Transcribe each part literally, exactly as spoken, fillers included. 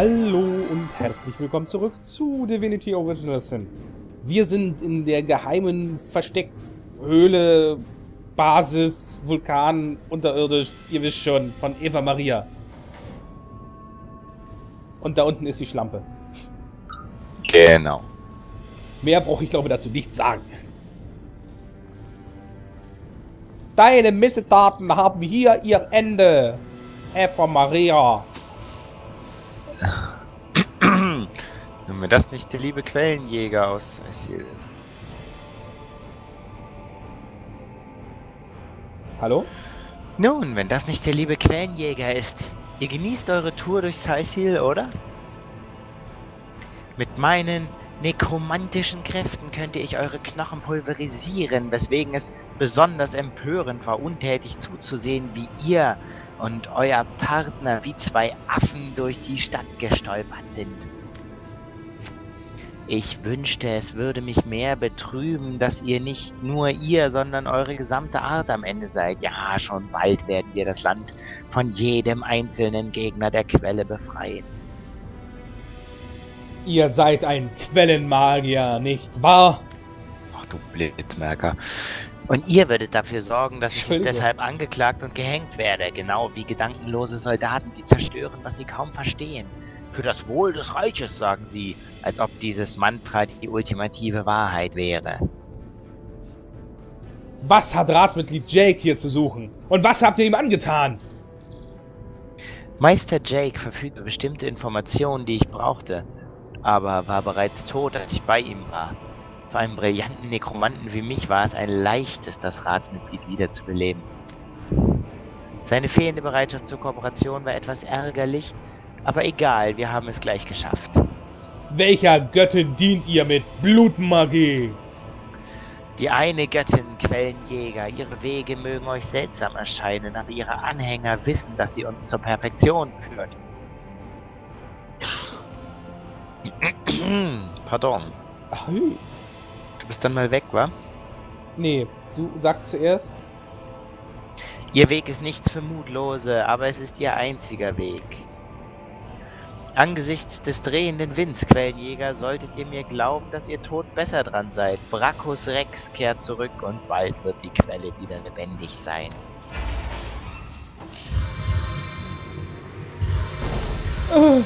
Hallo und herzlich willkommen zurück zu Divinity: Original Sin. Wir sind in der geheimen Versteckhöhle, Basis, Vulkan, unterirdisch, ihr wisst schon, von Eva Maria. Und da unten ist die Schlampe. Genau. Mehr brauche ich, glaube dazu nicht sagen. Deine Missetaten haben hier ihr Ende, Eva Maria. Wenn mir das nicht der liebe Quellenjäger aus Cyseal ist. Hallo? Nun, wenn das nicht der liebe Quellenjäger ist. Ihr genießt eure Tour durch Cyseal, oder? Mit meinen nekromantischen Kräften könnte ich eure Knochen pulverisieren, weswegen es besonders empörend war, untätig zuzusehen, wie ihr und euer Partner wie zwei Affen durch die Stadt gestolpert sind. Ich wünschte, es würde mich mehr betrüben, dass ihr nicht nur ihr, sondern eure gesamte Art am Ende seid. Ja, schon bald werden wir das Land von jedem einzelnen Gegner der Quelle befreien. Ihr seid ein Quellenmagier, nicht wahr? Ach du Blitzmerker. Und ihr würdet dafür sorgen, dass ich deshalb angeklagt und gehängt werde, genau wie gedankenlose Soldaten, die zerstören, was sie kaum verstehen. Für das Wohl des Reiches, sagen sie, als ob dieses Mantra die ultimative Wahrheit wäre. Was hat Ratsmitglied Jake hier zu suchen? Und was habt ihr ihm angetan? Meister Jake verfügt über bestimmte Informationen, die ich brauchte, aber war bereits tot, als ich bei ihm war. Für einen brillanten Nekromanten wie mich war es ein leichtes, das Ratsmitglied wiederzubeleben. Seine fehlende Bereitschaft zur Kooperation war etwas ärgerlich, aber egal, wir haben es gleich geschafft. Welcher Göttin dient ihr mit Blutmagie? Die eine Göttin, Quellenjäger. Ihre Wege mögen euch seltsam erscheinen, aber ihre Anhänger wissen, dass sie uns zur Perfektion führt. Pardon. Ahü. Du bist dann mal weg, wa? Nee, du sagst zuerst. Ihr Weg ist nichts für Mutlose, aber es ist ihr einziger Weg. Angesichts des drehenden Winds, Quellenjäger, solltet ihr mir glauben, dass ihr tot besser dran seid. Braccus Rex kehrt zurück und bald wird die Quelle wieder lebendig sein. Oh.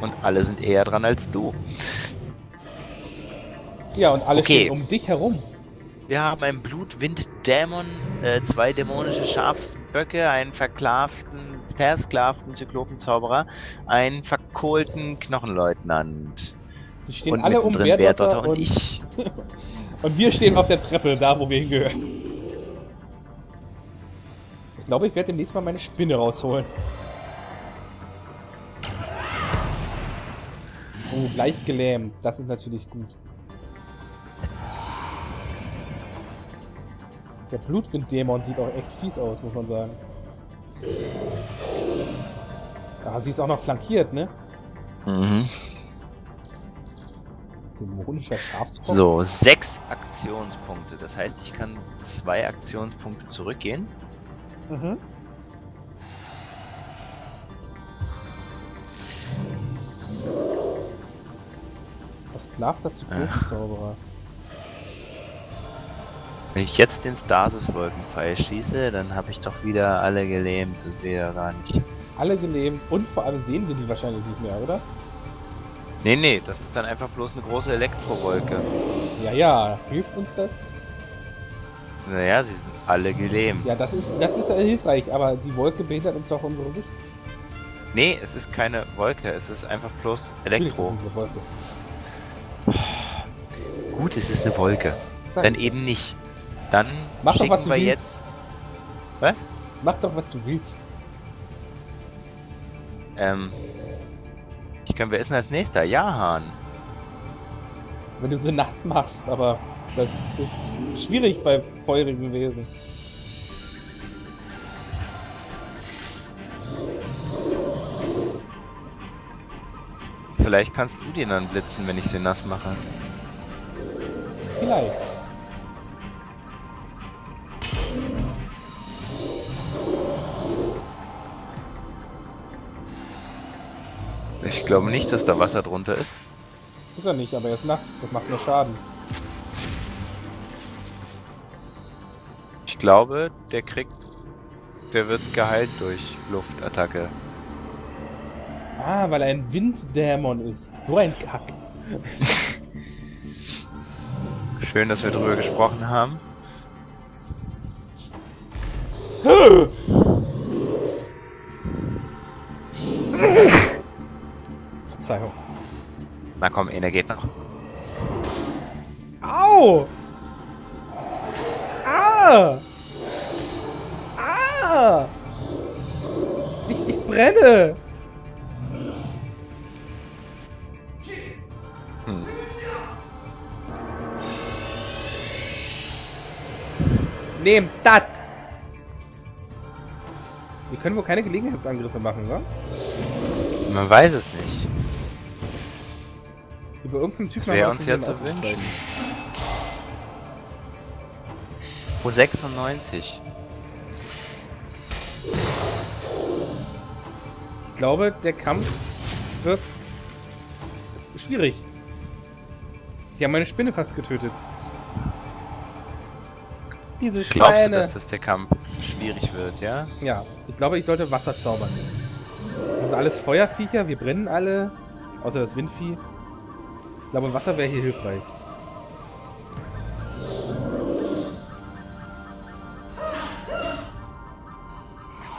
Und alle sind eher dran als du. Ja, und alle okay. Stehen um dich herum. Wir haben einen Blutwind-Dämon, äh, zwei dämonische Schafsböcke, einen versklavten, versklavten Zyklopenzauberer, einen verkohlten Knochenleutnant. Die stehen und alle um Werdotter und, und ich. Und wir stehen auf der Treppe, da wo wir hingehören. Ich glaube, ich werde demnächst mal meine Spinne rausholen. Oh, leicht gelähmt. Das ist natürlich gut. Der Blutwind-Dämon sieht auch echt fies aus, muss man sagen. Ah, sie ist auch noch flankiert, ne? Mhm. Dämonischer Schafspunkt. So, sechs Aktionspunkte. Das heißt, ich kann zwei Aktionspunkte zurückgehen. Mhm. Versklavter Zyklopenzauberer. Wenn ich jetzt den Stasis-Wolkenpfeil schieße, dann habe ich doch wieder alle gelähmt. Das wäre ja gar nicht. Alle gelähmt und vor allem sehen wir die wahrscheinlich nicht mehr, oder? Nee, nee, das ist dann einfach bloß eine große Elektrowolke. Ja, ja, hilft uns das? Naja, sie sind alle gelähmt. Ja, das ist, das ist ja hilfreich, aber die Wolke behindert uns doch unsere Sicht. Nee, es ist keine Wolke, es ist einfach bloß Elektro. Gut, es ist eine Wolke. Sag. Dann eben nicht. Dann mach doch, was du willst. Jetzt. Was? Mach doch, was du willst. Ähm. Ich kann, wer ist denn als nächster? Jahan. Wenn du sie nass machst, aber das ist schwierig bei feurigen Wesen. Vielleicht kannst du den dann blitzen, wenn ich sie nass mache. Vielleicht. Ich glaube nicht, dass da Wasser drunter ist. Ist er nicht, aber er ist nass. Das macht mir Schaden. Ich glaube, der kriegt... Der wird geheilt durch Luftattacke. Ah, weil er ein Winddämon ist. So ein Kack. Schön, dass wir drüber gesprochen haben. Verzeihung. Na komm, einer geht noch. Au! Ah! Ah! Ich, ich brenne! Hm. Nehmt das! Wir können wohl keine Gelegenheitsangriffe machen, oder? Man weiß es nicht. Über irgendeinen Typen haben wir uns jetzt zu wünschen. Pro sechsundneunzig. Ich glaube, der Kampf wird schwierig. Die haben meine Spinne fast getötet. Diese Schweine. Glaubst du, dass das der Kampf schwierig wird, ja? Ja, ich glaube, ich sollte Wasser zaubern. Das sind alles Feuerviecher, wir brennen alle, außer das Windvieh. Ich glaube, Wasser wäre hier hilfreich.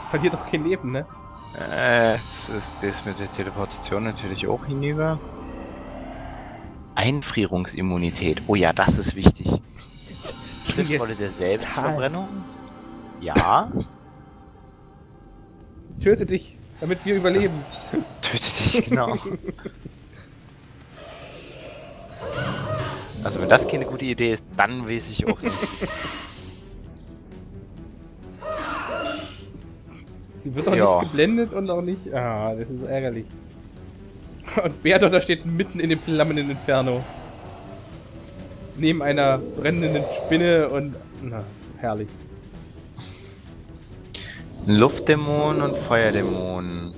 Das verliert doch kein Leben, ne? Äh, es ist das mit der Teleportation natürlich auch hinüber. Einfrierungsimmunität. Oh ja, das ist wichtig. Schriftrolle der Selbstverbrennung? Ja. Töte dich, damit wir überleben. Das, töte dich, genau. Also wenn das keine gute Idee ist, dann weiß ich auch nicht. Sie wird doch ja. nicht geblendet und auch nicht... Ah, das ist ärgerlich. Und Bertotter steht mitten in dem flammenden Inferno. Neben einer brennenden Spinne und... Na, herrlich. Luftdämonen und Feuerdämonen.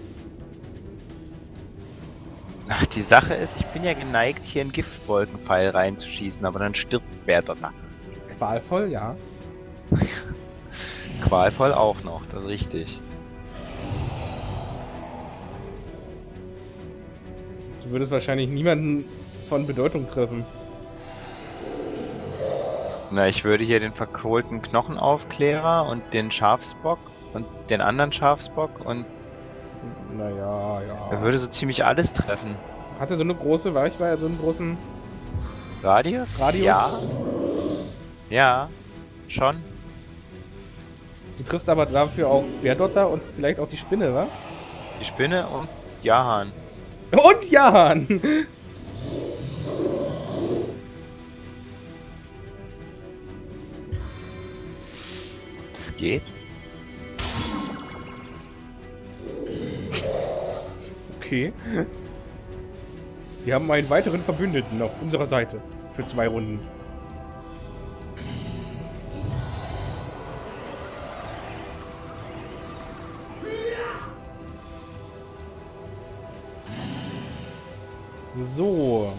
Ach, die Sache ist, ich bin ja geneigt, hier einen Giftwolkenpfeil reinzuschießen, aber dann stirbt Bertotter. Qualvoll, ja. Qualvoll auch noch, das ist richtig. Du würdest wahrscheinlich niemanden von Bedeutung treffen. Na, ich würde hier den verkohlten Knochenaufklärer und den Schafsbock und den anderen Schafsbock und... Naja, ja. Er würde so ziemlich alles treffen. Hat er so eine große Weichweite, so einen großen... Radius? Radius? Ja. Ja, schon. Du triffst aber dafür auch Berdotter und vielleicht auch die Spinne, wa? Die Spinne und Jahan. Und Jahan! Geht. Okay. Wir haben einen weiteren Verbündeten auf unserer Seite. Für zwei Runden. So.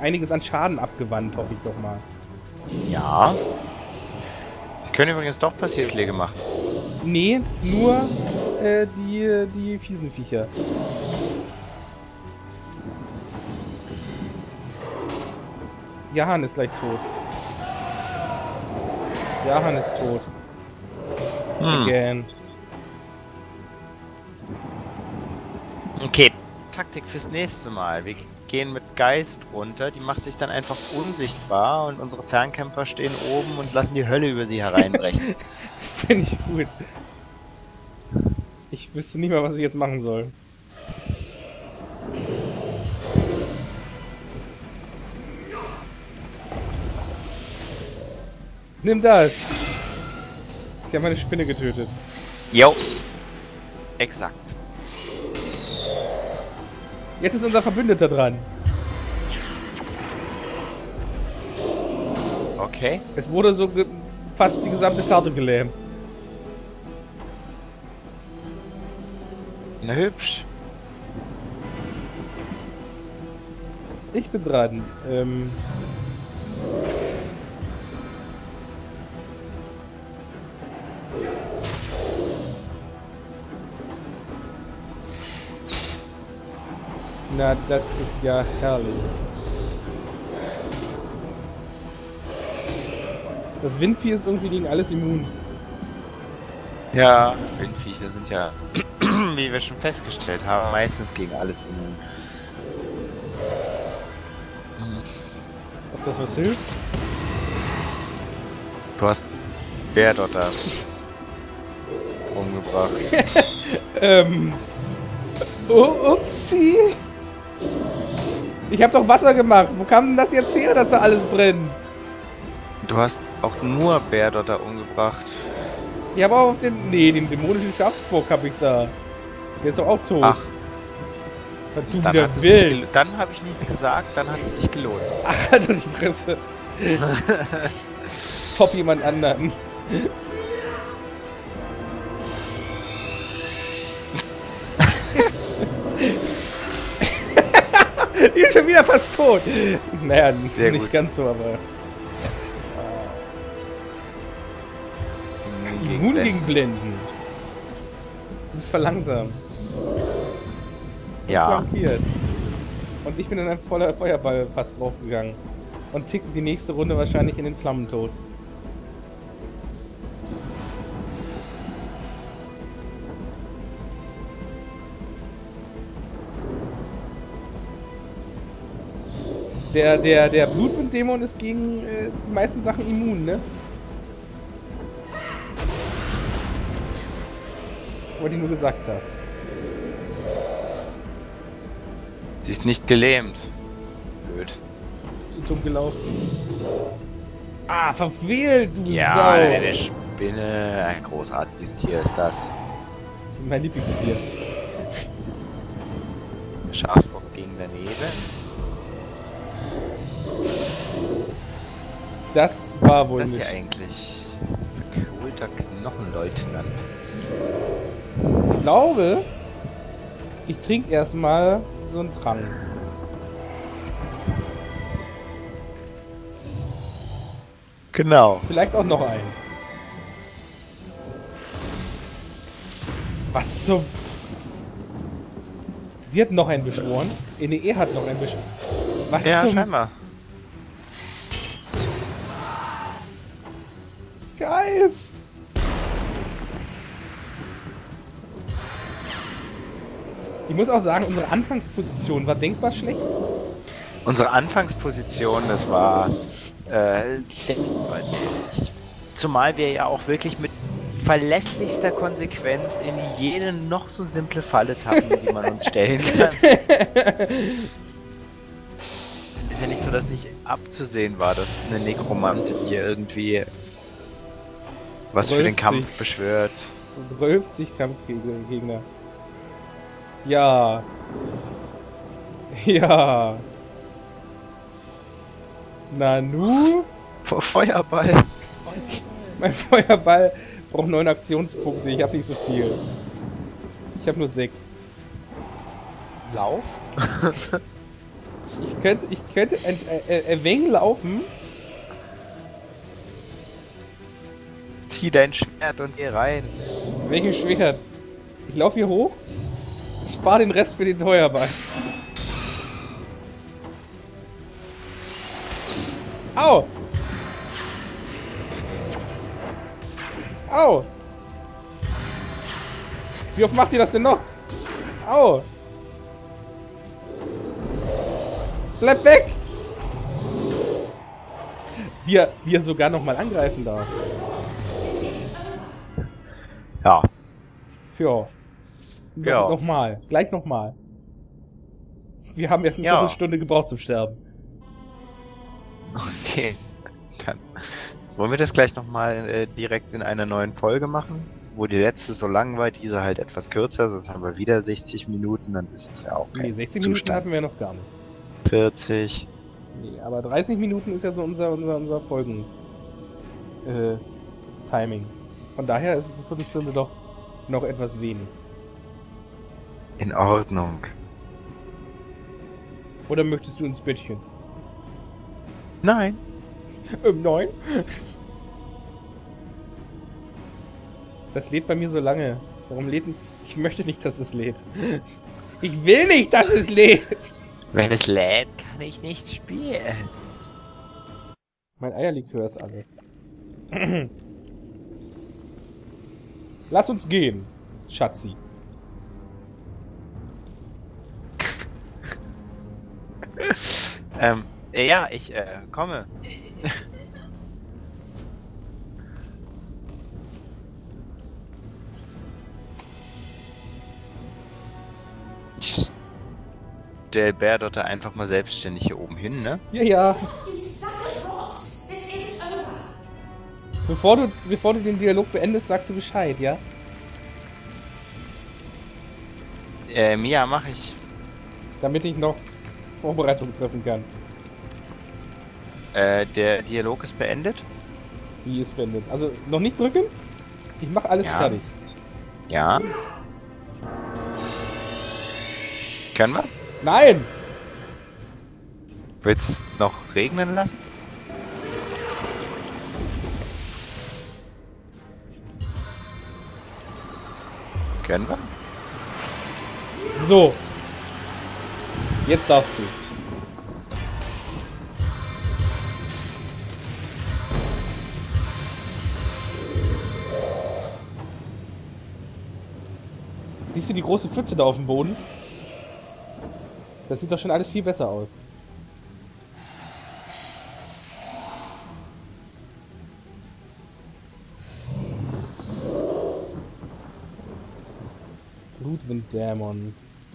Einiges an Schaden abgewandt, hoffe ich doch mal. Ja. Sie können übrigens doch Passivpflege machen. Nee, nur äh, die, die fiesen Viecher. Jahan ist gleich tot. Jahan ist tot. Hm. Again. Okay, Taktik fürs nächste Mal. Wir gehen mit Geist runter, die macht sich dann einfach unsichtbar und unsere Fernkämpfer stehen oben und lassen die Hölle über sie hereinbrechen. Finde ich gut. Ich wüsste nicht mal, was ich jetzt machen soll. Nimm das! Sie haben meine Spinne getötet. Jo. Exakt. Jetzt ist unser Verbündeter dran. Okay. Es wurde so fast die gesamte Karte gelähmt. Na hübsch. Ich bin dran. Ähm Na, das ist ja herrlich. Das Windvieh ist irgendwie gegen alles immun. Ja, Windvieh, da sind ja, wie wir schon festgestellt haben, meistens gegen alles immun. Ob das was hilft? Du hast der dort da umgebracht. ähm. Oh, upsie. Ich hab doch Wasser gemacht. Wo kam denn das jetzt her, dass da alles brennt? Du hast auch nur Bär dort da umgebracht. Ich habe auch auf den... Nee, den dämonischen Schafsbock habe ich da. Der ist doch auch tot. Ach. Du dann, hat es dann habe ich nichts gesagt, dann hat es sich gelohnt. Ach, du die Fresse. Top jemand anderen. Die ist schon wieder fast tot. Naja, sehr nicht gut. Ganz so, aber... Immun gegen Blenden. Du bist verlangsamt. Ja. Flankiert. Und ich bin in ein voller Feuerball fast draufgegangen. Und tick die nächste Runde wahrscheinlich in den Flammentod. Der, der, der Blutwind-Dämon ist gegen äh, die meisten Sachen immun, ne? Wollte ich nur gesagt haben. Sie ist nicht gelähmt. Blöd. Zu dumm gelaufen. Ah, verfehlt, du ja, Sau! Ja, eine Spinne. Ein großartiges Tier ist das. Das ist mein Lieblingstier. Schafsbock gegen daneben. Das war wohl nicht. Was ist das hier eigentlich? Verkohlter Knochenleutnant. Ich glaube, ich trinke erstmal so einen Trank. Genau. Vielleicht auch noch einen. Was zum... Sie hat noch einen beschworen. N E hat noch einen beschworen. Was ja, zum... scheinbar. Geist! Ich muss auch sagen, unsere Anfangsposition war denkbar schlecht. Unsere Anfangsposition, das war äh, denkbar schlecht. Zumal wir ja auch wirklich mit verlässlichster Konsequenz in jede noch so simple Falle tappen, die man uns stellen kann. Ist ja nicht so, dass nicht abzusehen war, dass eine Nekromante hier irgendwie was für den Kampf sich beschwört. Rülft sich Kampfgegner. Ja. Ja. Nanu? Feuerball. Feuerball. Mein Feuerball braucht neun Aktionspunkte. Ich habe nicht so viel. Ich habe nur sechs. Lauf? ich könnte, ich könnte ein, ein, ein wenig laufen. Zieh dein Schwert und geh rein. Welches Schwert? Ich laufe hier hoch. Spar den Rest für den Feuerball. Au! Au! Wie oft macht ihr das denn noch? Au! Bleib weg! Wir, wir sogar nochmal angreifen darf. Ja. Ja. No, ja. Nochmal. Gleich nochmal. Wir haben erst eine ja. Viertelstunde gebraucht zum Sterben. Okay. Dann wollen wir das gleich nochmal äh, direkt in einer neuen Folge machen? Wo die letzte so lang war, diese halt etwas kürzer. Sonst haben wir wieder sechzig Minuten, dann ist es ja auch kein Nee, sechzig Zustand. Minuten hatten wir noch gar nicht. vierzig. Nee, aber dreißig Minuten ist ja so unser, unser, unser Folgen... Äh, Timing. Von daher ist eine Viertelstunde doch noch etwas wenig. In Ordnung. Oder möchtest du ins Bettchen? Nein. Ähm, nein? Das lädt bei mir so lange. Warum lädt denn? Ich möchte nicht, dass es lädt. Ich will nicht, dass es lädt! Wenn es lädt, kann ich nicht spielen. Mein Eierlikör ist alle. Lass uns gehen, Schatzi. ähm, ja, ich äh, komme. Ich stell Bärdotter einfach mal selbstständig hier oben hin, ne? Ja, ja. Bevor du, bevor du den Dialog beendest, sagst du Bescheid, ja? Ähm, ja, mach ich. Damit ich noch Vorbereitungen treffen kann. Äh, der Dialog ist beendet? Wie ist beendet? Also, noch nicht drücken? Ich mach alles ja. fertig. Ja. Können wir? Nein! Willst du noch regnen lassen? Können wir? So. Jetzt darfst du. Siehst du die große Pfütze da auf dem Boden? Das sieht doch schon alles viel besser aus. Blutwinddämon.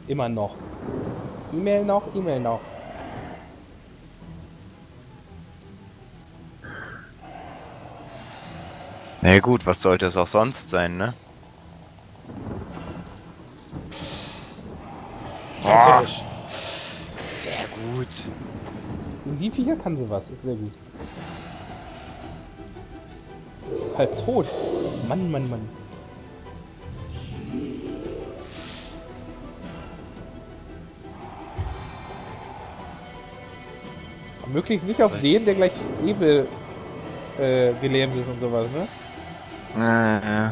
Immer noch. E-Mail noch, E-Mail noch. Na ja, gut, was sollte es auch sonst sein, ne? Boah. Sehr gut. In die Viecher kann sowas, ist sehr gut. Halb tot. Mann, Mann, Mann. Möglichst nicht auf den, der gleich Ebel äh, gelähmt ist und sowas, ne? Äh, äh.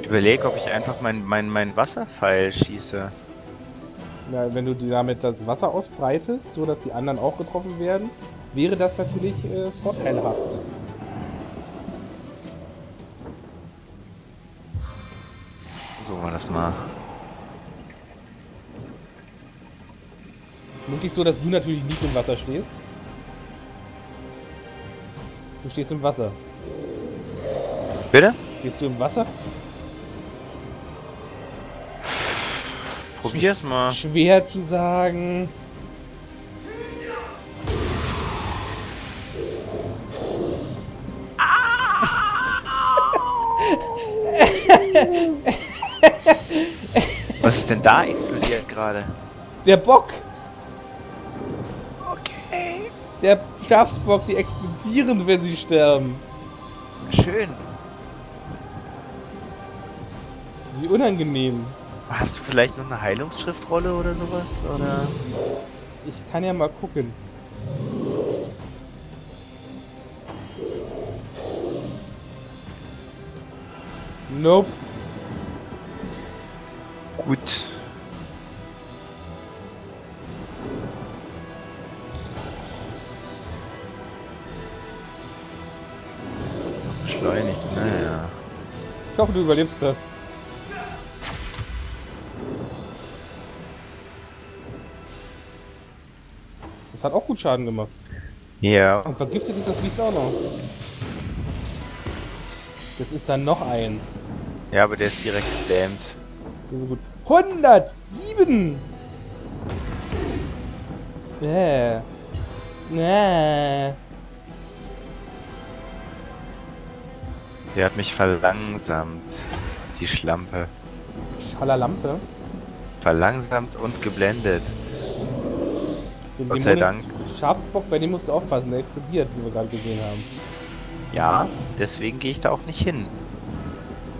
Ich überlege, ob ich einfach mein, mein, mein Wasserpfeil schieße. Ja, wenn du damit das Wasser ausbreitest, so dass die anderen auch getroffen werden, wäre das natürlich äh, vorteilhaft. So war das mal. Möglichst so, dass du natürlich nicht im Wasser stehst. Du stehst im Wasser. Bitte? Stehst du im Wasser? Probier's mal. Schwer zu sagen. Was ist denn da explodiert gerade? Der Bock! Der Schafsbock, die explodieren, wenn sie sterben. Schön. Wie unangenehm. Hast du vielleicht noch eine Heilungsschriftrolle oder sowas? Oder? Ich kann ja mal gucken. Nope. Gut. Ich hoffe, du überlebst das. Das hat auch gut Schaden gemacht. Ja. Yeah. Und vergiftet ist das Biest auch noch. Jetzt ist da noch eins. Ja, aber der ist direkt gedämmt. So gut. hundertsieben! Yeah. Yeah. Der hat mich verlangsamt, die Schlampe. Schalalampe? Verlangsamt und geblendet. Den Gott sei Dank. Schafbock, bei dem musst du aufpassen, der explodiert, wie wir gerade gesehen haben. Ja, deswegen gehe ich da auch nicht hin.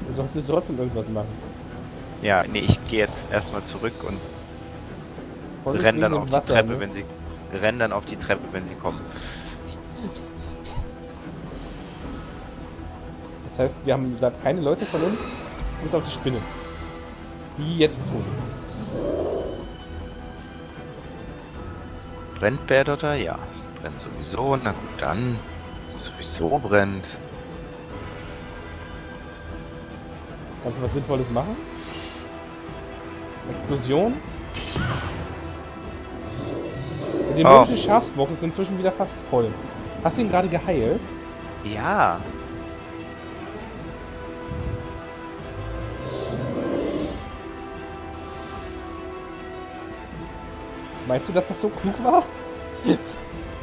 Also sollst du trotzdem irgendwas machen. Ja, nee, ich gehe jetzt erstmal zurück und rennen dann auf die Wasser, Treppe, ne? wenn sie rennen dann auf die Treppe, wenn sie kommen. Das heißt, wir haben da keine Leute von uns, bis auf die Spinne, die jetzt tot ist. Brennt Bärdotter? Ja, brennt sowieso. Na gut, dann sowieso brennt. Kannst du was Sinnvolles machen? Explosion? Die dämonischen oh. Schafsbocken sind inzwischen wieder fast voll. Hast du ihn gerade geheilt? Ja. Meinst du, dass das so klug war?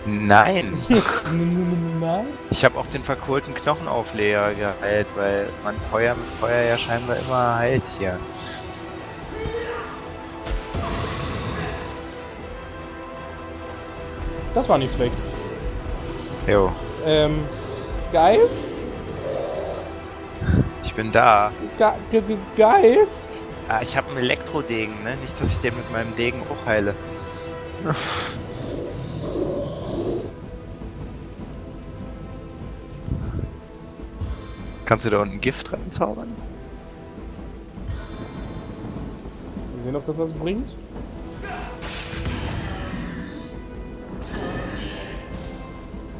Nein. Nein? Ich habe auch den verkohlten Knochenaufleger geheilt, weil man Feuer mit Feuer ja scheinbar immer heilt hier. Das war nicht schlecht. Jo. Ähm, Geist? Ich bin da. Ge Ge Ge Geist? Ah, ich habe einen Elektrodegen, ne? Nicht, dass ich den mit meinem Degen auch heile. Kannst du da unten Gift reinzaubern? Mal sehen, ob das was bringt.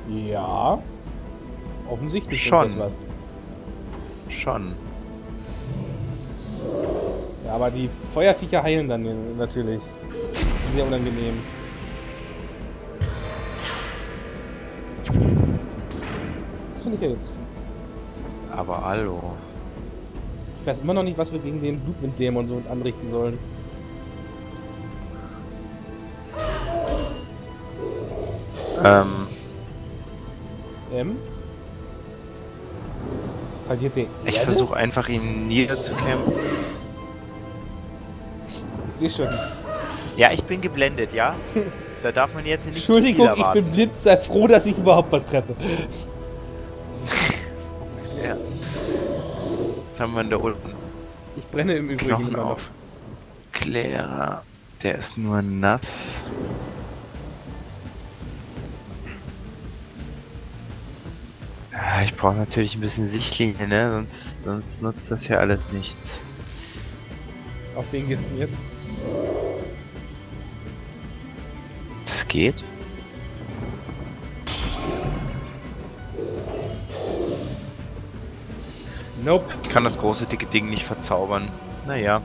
Ja, offensichtlich schon was. Schon. Ja, aber die Feuerviecher heilen dann natürlich. Sehr unangenehm. Das finde ich ja jetzt fies. Aber hallo. Ich weiß immer noch nicht, was wir gegen den Blutwinddämon so anrichten sollen. Ähm. M. Verliert den. Ich versuche einfach, ihn niederzukämpfen. Ich sehe schon. Ja, ich bin geblendet, ja? Da darf man jetzt nicht zu viel erwarten. Entschuldigung, ich bin blind, sei froh, dass ich überhaupt was treffe. Ja. Was haben wir denn da unten? Ich brenne im Übrigen Knochen auf. auf. Clara, der ist nur nass. Ich brauche natürlich ein bisschen Sichtlinie, ne? Sonst, sonst nutzt das ja alles nichts. Auf wen gehst du jetzt? Das geht. Nope. Ich kann das große dicke Ding nicht verzaubern. Naja.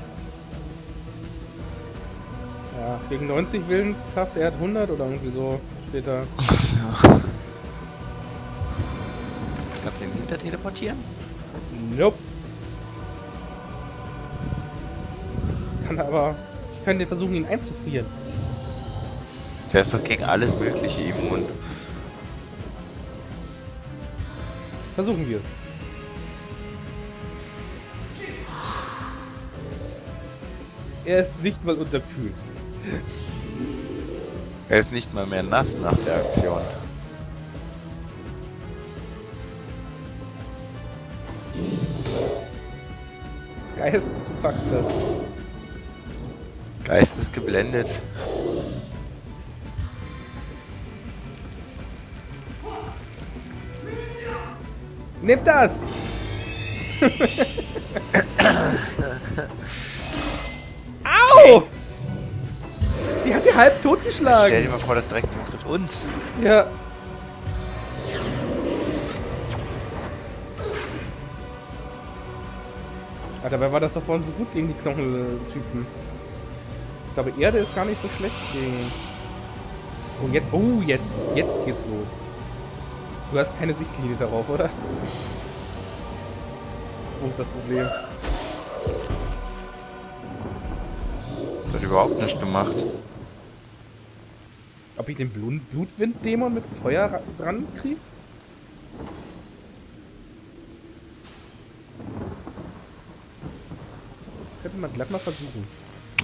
Ja, gegen neunzig Willenskraft, er hat hundert oder irgendwie so später. Ach so. Kannst du ihn hinter teleportieren? Nope. Kann aber. Ich könnte versuchen, ihn einzufrieren. Der ist doch gegen alles Mögliche immun. Versuchen wir es. Er ist nicht mal unterkühlt. Er ist nicht mal mehr nass nach der Aktion. Geist, du packst das. Geist ist geblendet. Nimm das! Au! Die hat dir halb totgeschlagen. Stell dir mal vor, das Drecksding trifft uns. Ja. Ah, dabei war das doch vorhin so gut gegen die Knochentypen. Ich glaube, Erde ist gar nicht so schlecht gegen... Und jetzt... Oh, jetzt! Jetzt geht's los. Du hast keine Sichtlinie darauf, oder? Wo ist das Problem? Das hat überhaupt nichts gemacht. Ob ich den Blut Blutwinddämon mit Feuer dran kriege? Könnte man glatt mal versuchen.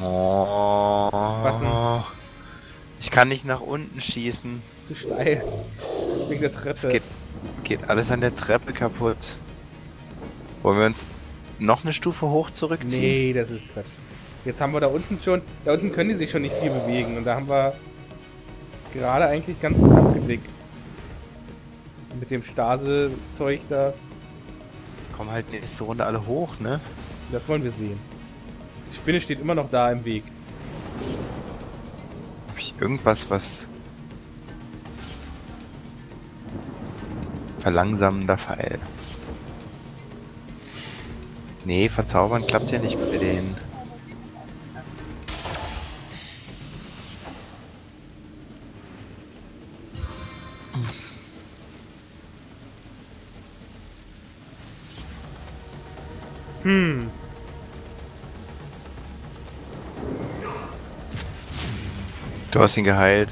Oh. Was denn? Ich kann nicht nach unten schießen. Zu steil. Wegen der Treppe. Es geht, geht alles an der Treppe kaputt. Wollen wir uns noch eine Stufe hoch zurückziehen? Nee, das ist Quatsch. Jetzt haben wir da unten schon... Da unten können die sich schon nicht viel bewegen. Und da haben wir gerade eigentlich ganz gut abgedeckt. Mit dem Stase-Zeug da. Kommen halt nächste Runde alle hoch, ne? Das wollen wir sehen. Die Spinne steht immer noch da im Weg. Hab ich irgendwas, was... Verlangsamender Pfeil. Nee, verzaubern klappt ja nicht mit denen. Hm. Du hast ihn geheilt.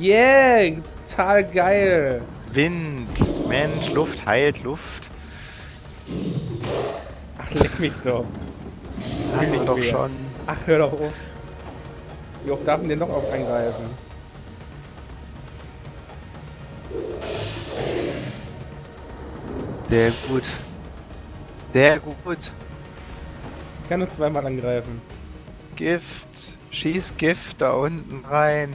Yeah, total geil. Wind, Mensch, Luft heilt Luft. Ach, leck mich doch. Sag ich doch mehr. Schon. Ach, hör doch auf. Wie oft darf man den noch auf angreifen? Sehr gut. Sehr gut. Ich kann nur zweimal angreifen. Gift. Schieß Gift da unten rein.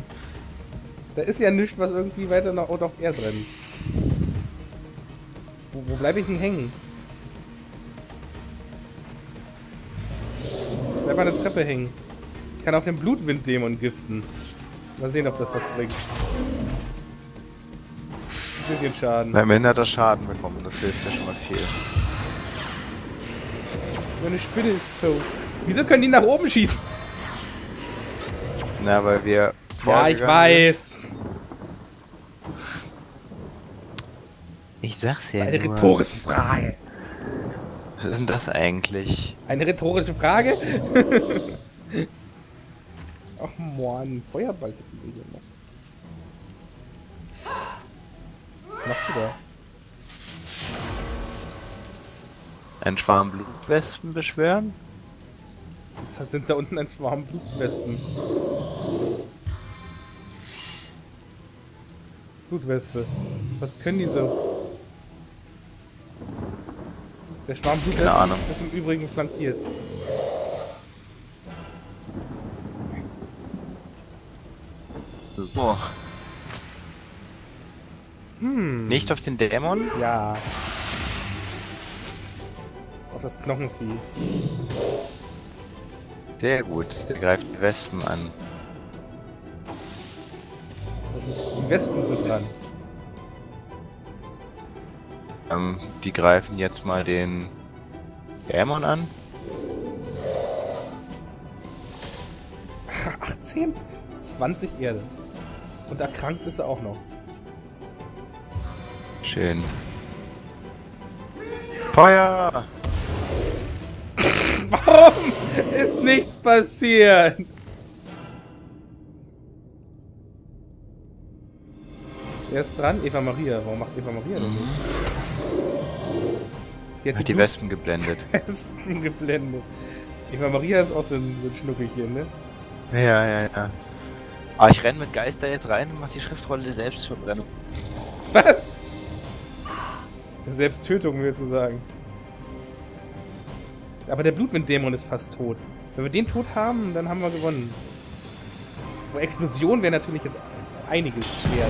Da ist ja nichts, was irgendwie weiter nach Out of Air rennt. Wo, wo bleibe ich denn hängen? Ich bleib an der Treppe hängen. Ich kann auf den Blutwinddämon giften. Mal sehen, ob das was bringt. Ein bisschen Schaden. Nein, wenn er das Schaden bekommen, das hilft ja schon mal viel. Meine Spinne ist tot. Wieso können die nach oben schießen? Na, weil wir... Ja, ich weiß. Sind. Ich sag's ja Eine nur. rhetorische Frage. Was ist denn das eigentlich? Eine rhetorische Frage? Ach man, Feuerball hätten wir hier noch. Was machst du da? Ein Schwarm Blutwespen beschwören? Da sind da unten ein Schwarm Blutwespen. Blutwespe. Was können die so? Der Schwarm Blutwespen ist im Übrigen flankiert. Boah. Hm. Nicht auf den Dämon? Ja. Auf das Knochenvieh. Sehr gut, der greift die Wespen an. Die Wespen sind dran. Ähm, die greifen jetzt mal den Dämon an. achtzehn? zwanzig Erde. Und erkrankt ist er auch noch. Schön. Feuer! Warum ist nichts passiert? Wer ist dran? Eva Maria. Warum macht Eva Maria denn nicht? Die hat, hat die, die Wespen geblendet. Wespen geblendet. Eva Maria ist auch so ein, so ein Schnuckelchen, ne? Ja, ja, ja. Aber ich renne mit Geister jetzt rein und mach die Schriftrolle der Selbstverbrennung. Was? Selbsttötung, willst du sagen. Aber der Blutwinddämon ist fast tot. Wenn wir den tot haben, dann haben wir gewonnen. Aber Explosion wäre natürlich jetzt einiges schwer.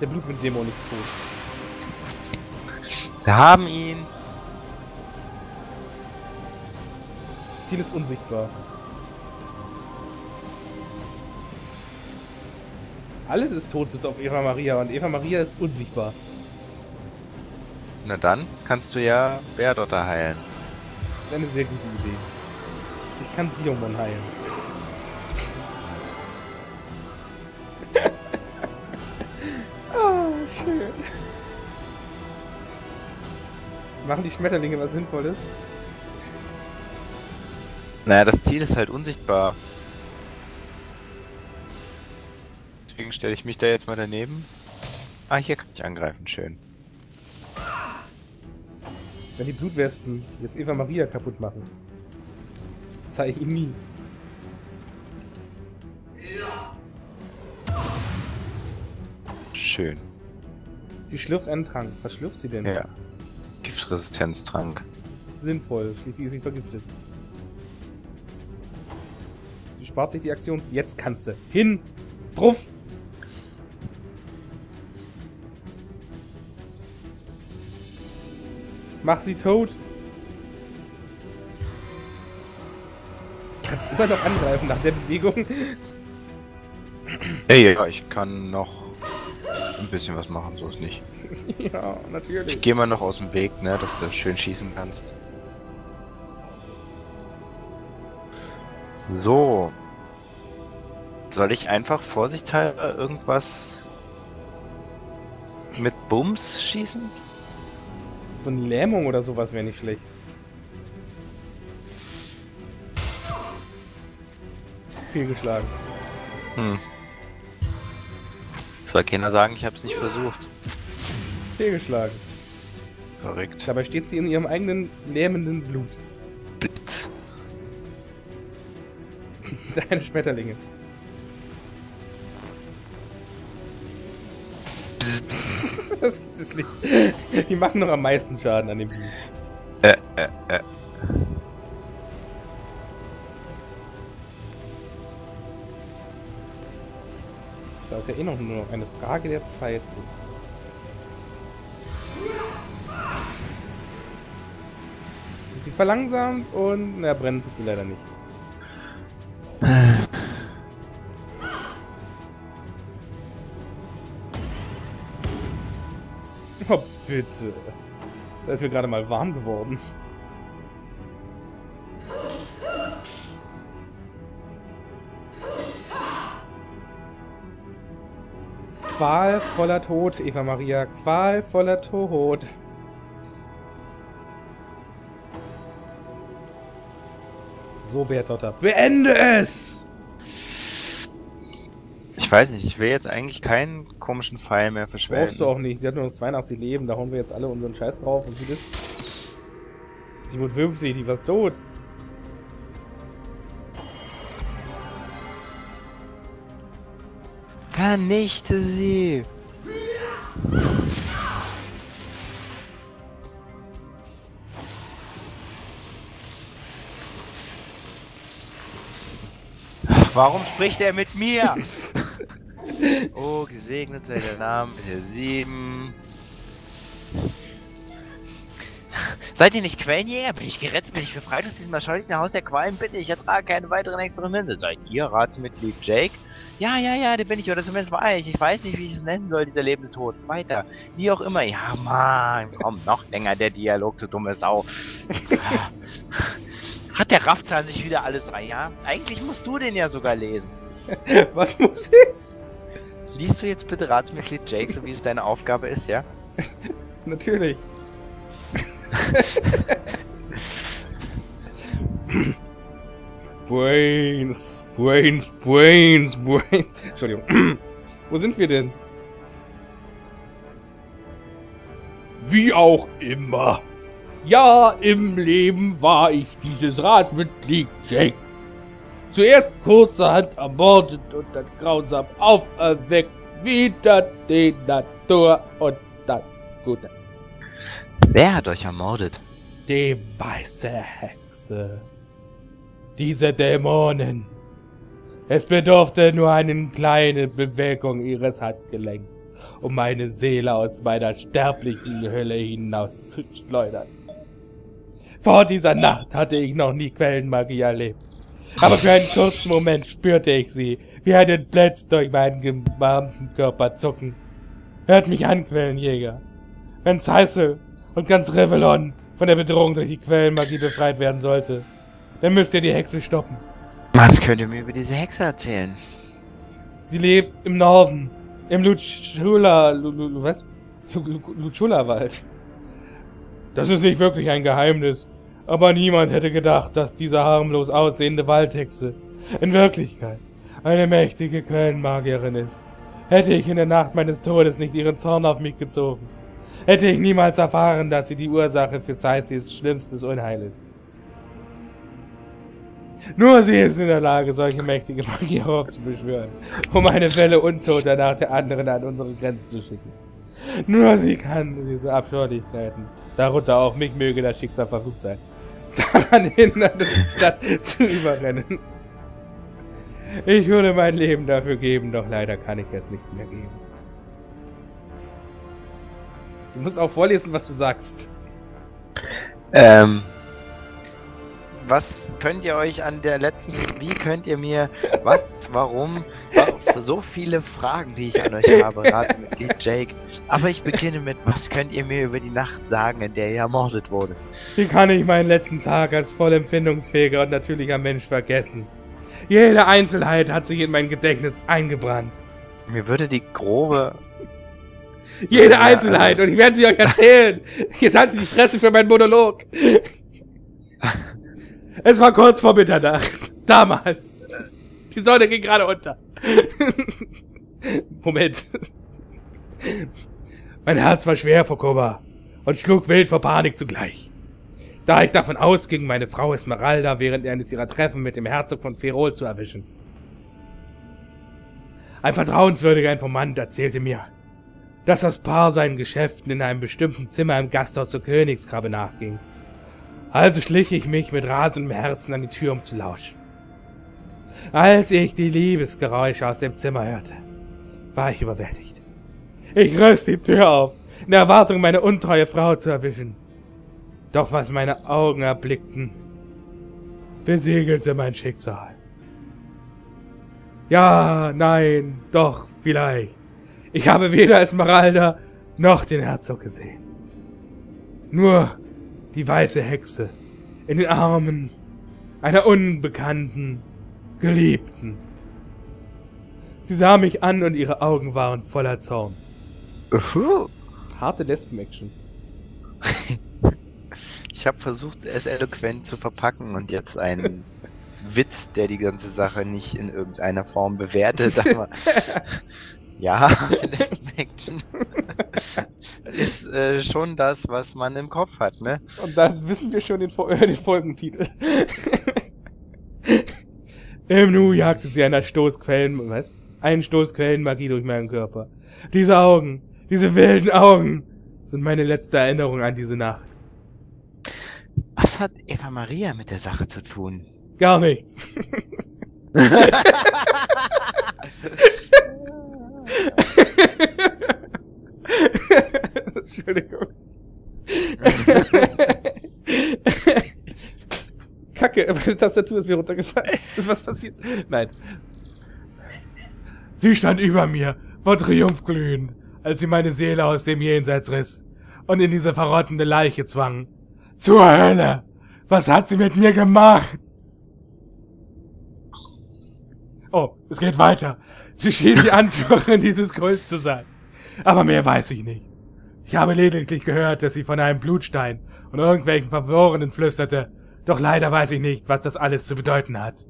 Der Blutwinddämon ist tot. Wir haben ihn. Das Ziel ist unsichtbar. Alles ist tot, bis auf Eva Maria. Und Eva Maria ist unsichtbar. Na dann kannst du ja Bärdotter heilen. Das ist eine sehr gute Idee. Ich kann Siomon heilen. Oh, schön. Machen die Schmetterlinge was Sinnvolles? Naja, das Ziel ist halt unsichtbar. Deswegen stelle ich mich da jetzt mal daneben. Ah, hier kann ich angreifen, schön. Wenn die Blutwespen jetzt Eva Maria kaputt machen, das zeige ich ihm nie. Schön. Sie schlürft einen Trank. Was schlürft sie denn? Ja. Giftresistenztrank. ist sinnvoll. Schließlich ist sie vergiftet. Sie spart sich die Aktion. Jetzt kannst du hin. Druff. Mach sie tot. Du kannst immer noch angreifen nach der Bewegung. Hey, ja, ich kann noch ein bisschen was machen, so ist nicht. Ja, natürlich. Ich gehe mal noch aus dem Weg, ne, dass du schön schießen kannst. So. Soll ich einfach vorsichtshalber irgendwas mit Bums schießen? So eine Lähmung oder sowas wäre nicht schlecht. Viel geschlagen. Hm. Soll keiner sagen, ich hab's nicht versucht. Fehlgeschlagen. Verrückt. Dabei steht sie in ihrem eigenen lähmenden Blut. Blitz. Deine Schmetterlinge. Das gibt es nicht. Die machen noch am meisten Schaden an dem Biest. Äh, äh, äh. Da ist ja eh noch nur noch eine Frage der Zeit ist. Ist sie verlangsamt und na, brennen tut sie leider nicht. Oh bitte. Da ist mir gerade mal warm geworden. Qual voller Tod, Eva Maria. Qual voller Tod. So, Bertotta. Beende es! Ich weiß nicht, ich will jetzt eigentlich keinen komischen Pfeil mehr verschwenden. Brauchst du auch nicht. Sie hat nur noch zweiundachtzig Leben. Da hauen wir jetzt alle unseren Scheiß drauf. Und wie das? siebenundfünfzig, die war tot. Vernichte sie! Ach, warum spricht er mit mir? Oh, gesegnet sei der Name der Sieben. Seid ihr nicht Quellenjäger? Bin ich gerettet? Bin ich befreit aus diesem erscheulichen Haus der Qualen? Bitte, ich ertrage keine weiteren Experimente. Seid ihr Ratsmitglied Jake? Ja, ja, ja, der bin ich, oder zumindest war ich. Ich weiß nicht, wie ich es nennen soll, dieser lebende Tod. Weiter. Wie auch immer. Ja, Mann. Komm, noch länger der Dialog, du dumme Sau. Hat der Raffzahn sich wieder alles rein, ja? Eigentlich musst du den ja sogar lesen. Was muss ich? Liest du jetzt bitte Ratsmitglied Jake, so wie es deine Aufgabe ist, ja? Natürlich. Brains, Brains, Brains, Brains. Entschuldigung. Wo sind wir denn? Wie auch immer. Ja, im Leben war ich dieses Ratsmitglied Jake. Zuerst kurzerhand ermordet und dann grausam auferweckt. Wieder die Natur und das Gute. Wer hat euch ermordet? Die weiße Hexe. Diese Dämonen. Es bedurfte nur einer kleinen Bewegung ihres Handgelenks, um meine Seele aus meiner sterblichen Hölle hinauszuschleudern. Vor dieser Nacht hatte ich noch nie Quellenmagie erlebt. Aber für einen kurzen Moment spürte ich sie, wie einen Blitz durch meinen gewarmten Körper zucken. Hört mich an, Quellenjäger. Wenn Cyseal und ganz Rivellon von der Bedrohung durch die Quellenmagie befreit werden sollte, dann müsst ihr die Hexe stoppen. Was könnt ihr mir über diese Hexe erzählen? Sie lebt im Norden, im Luculla, was? Luculla-Wald. Das ist nicht wirklich ein Geheimnis, aber niemand hätte gedacht, dass diese harmlos aussehende Waldhexe in Wirklichkeit eine mächtige Quellenmagierin ist. Hätte ich in der Nacht meines Todes nicht ihren Zorn auf mich gezogen, hätte ich niemals erfahren, dass sie die Ursache für Cyseals schlimmstes Unheil ist. Nur sie ist in der Lage, solche mächtige Magie aufzubeschwören, um eine Welle Untoter nach der anderen an unsere Grenzen zu schicken. Nur sie kann diese Abscheulichkeiten, darunter auch mich möge das Schicksal verflucht sein, daran hindern, die Stadt zu überrennen. Ich würde mein Leben dafür geben, doch leider kann ich es nicht mehr geben. Du musst auch vorlesen, was du sagst. Ähm. Was könnt ihr euch an der letzten... Wie könnt ihr mir... Was, warum... So viele Fragen, die ich an euch habe, Ratsmitglied Jake. Aber ich beginne mit, was könnt ihr mir über die Nacht sagen, in der ihr ermordet wurde? Wie kann ich meinen letzten Tag als voll empfindungsfähiger und natürlicher Mensch vergessen? Jede Einzelheit hat sich in mein Gedächtnis eingebrannt. Mir würde die grobe... Jede ja, Einzelheit, also und ich werde sie euch erzählen. Jetzt hat sie die Fresse für meinen Monolog. Es war kurz vor Mitternacht. Damals. Die Sonne ging gerade unter. Moment. Mein Herz war schwer vor Kummer und schlug wild vor Panik zugleich. Da ich davon ausging, meine Frau Esmeralda während eines ihrer Treffen mit dem Herzog von Pirol zu erwischen. Ein vertrauenswürdiger Informant erzählte mir, dass das Paar seinen Geschäften in einem bestimmten Zimmer im Gasthaus zur Königskrabbe nachging. Also schlich ich mich mit rasendem Herzen an die Tür, um zu lauschen. Als ich die Liebesgeräusche aus dem Zimmer hörte, war ich überwältigt. Ich riss die Tür auf, in der Erwartung, meine untreue Frau zu erwischen. Doch was meine Augen erblickten, besiegelte mein Schicksal. Ja, nein, doch, vielleicht. Ich habe weder Esmeralda noch den Herzog gesehen. Nur die weiße Hexe in den Armen einer unbekannten Geliebten. Sie sah mich an und ihre Augen waren voller Zorn. Uhu. Harte Lesben-Action. Ich habe versucht, es eloquent zu verpacken und jetzt einen Witz, der die ganze Sache nicht in irgendeiner Form bewertet, aber... Ja, Lesben-Action ist äh, schon das, was man im Kopf hat, ne? Und dann wissen wir schon den, äh, den Folgentitel. Im Nu jagte sie einen Stoß Quellenmagie, was? Einen Stoß Quellenmagie durch meinen Körper. Diese Augen, diese wilden Augen, sind meine letzte Erinnerung an diese Nacht. Was hat Eva Maria mit der Sache zu tun? Gar nichts. Entschuldigung. Kacke, meine Tastatur ist mir runtergefallen. Ist was passiert? Nein. Sie stand über mir, vor Triumph glühend, als sie meine Seele aus dem Jenseits riss und in diese verrottende Leiche zwang. Zur Hölle! Was hat sie mit mir gemacht? Oh, es geht weiter. Sie schien die Anführerin dieses Kults zu sein. Aber mehr weiß ich nicht. Ich habe lediglich gehört, dass sie von einem Blutstein und irgendwelchen Verworrenen flüsterte. Doch leider weiß ich nicht, was das alles zu bedeuten hat.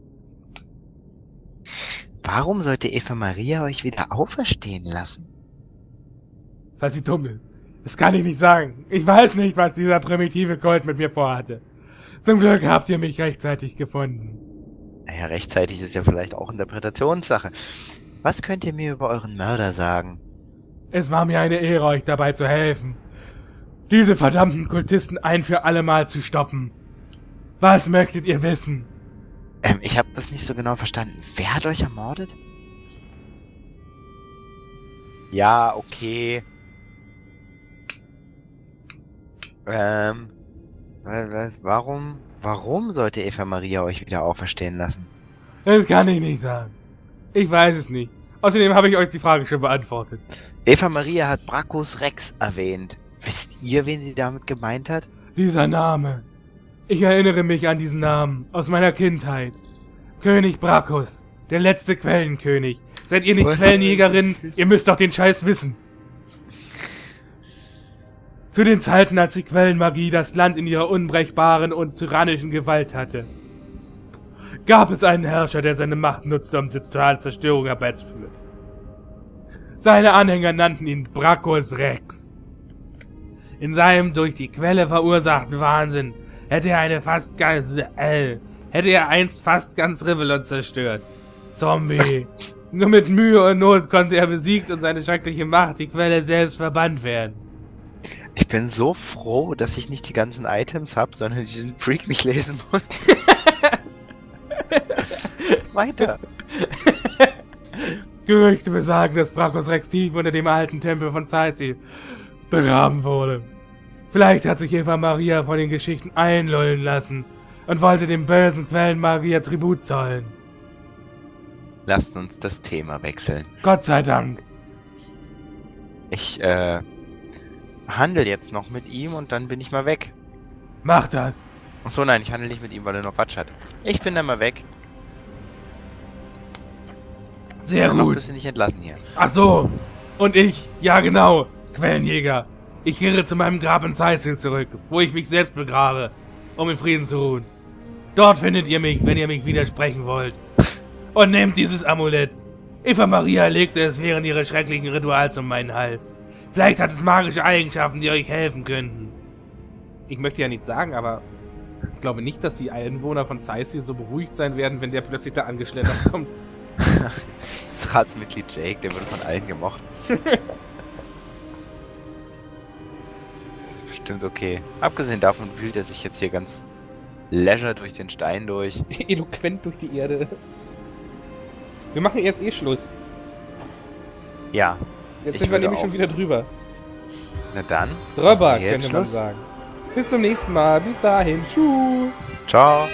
Warum sollte Eva Maria euch wieder auferstehen lassen? Weil sie dumm ist. Das kann ich nicht sagen. Ich weiß nicht, was dieser primitive Kult mit mir vorhatte. Zum Glück habt ihr mich rechtzeitig gefunden. Naja, rechtzeitig ist ja vielleicht auch Interpretationssache. Was könnt ihr mir über euren Mörder sagen? Es war mir eine Ehre, euch dabei zu helfen, diese verdammten Kultisten ein für allemal zu stoppen. Was möchtet ihr wissen? Ähm, ich habe das nicht so genau verstanden. Wer hat euch ermordet? Ja, okay. Ähm, was, warum, warum sollte Eva Maria euch wieder auferstehen lassen? Das kann ich nicht sagen. Ich weiß es nicht. Außerdem habe ich euch die Frage schon beantwortet. Eva Maria hat Braccus Rex erwähnt. Wisst ihr, wen sie damit gemeint hat? Dieser Name. Ich erinnere mich an diesen Namen aus meiner Kindheit. König Braccus, der letzte Quellenkönig. Seid ihr nicht Quellenjägerin? Ihr müsst doch den Scheiß wissen. Zu den Zeiten, als die Quellenmagie das Land in ihrer unbrechbaren und tyrannischen Gewalt hatte, gab es einen Herrscher, der seine Macht nutzte, um die totale Zerstörung herbeizuführen. Seine Anhänger nannten ihn Braccus Rex. In seinem durch die Quelle verursachten Wahnsinn Hätte er eine fast ganz... Äh, hätte er einst fast ganz Rivellon zerstört. Zombie. Nur mit Mühe und Not konnte er besiegt und seine schreckliche Macht, die Quelle, selbst verbannt werden. Ich bin so froh, dass ich nicht die ganzen Items habe, sondern diesen Freak nicht lesen muss. Weiter. Gerüchte besagen, dass Braccus Rex tief unter dem alten Tempel von Cyseal begraben wurde. Vielleicht hat sich Eva Maria von den Geschichten einlullen lassen und wollte dem bösen Quellenmagier Tribut zollen. Lasst uns das Thema wechseln. Gott sei Dank. Ich, äh, handel jetzt noch mit ihm und dann bin ich mal weg. Mach das. Achso, nein, ich handel nicht mit ihm, weil er noch Quatsch hat. Ich bin dann mal weg. Sehr gut. Du bist nicht entlassen hier. Achso. Und ich, ja genau, Quellenjäger. Ich kehre zu meinem Grab in Cyseal zurück, wo ich mich selbst begrabe, um in Frieden zu ruhen. Dort findet ihr mich, wenn ihr mich widersprechen wollt. Und nehmt dieses Amulett. Eva Maria legte es während ihres schrecklichen Rituals um meinen Hals. Vielleicht hat es magische Eigenschaften, die euch helfen könnten. Ich möchte ja nichts sagen, aber ich glaube nicht, dass die Einwohner von Cyseal so beruhigt sein werden, wenn der plötzlich da angeschlittert kommt. Das Ratsmitglied Jake, der wird von allen gemocht. Das ist bestimmt okay. Abgesehen davon wühlt er sich jetzt hier ganz leisure durch den Stein durch. Eloquent durch die Erde. Wir machen jetzt eh Schluss. Ja. Jetzt sind wir nämlich schon wieder drüber. Na dann. Drüber, könnte man sagen. Bis zum nächsten Mal. Bis dahin. Tschüss. Ciao.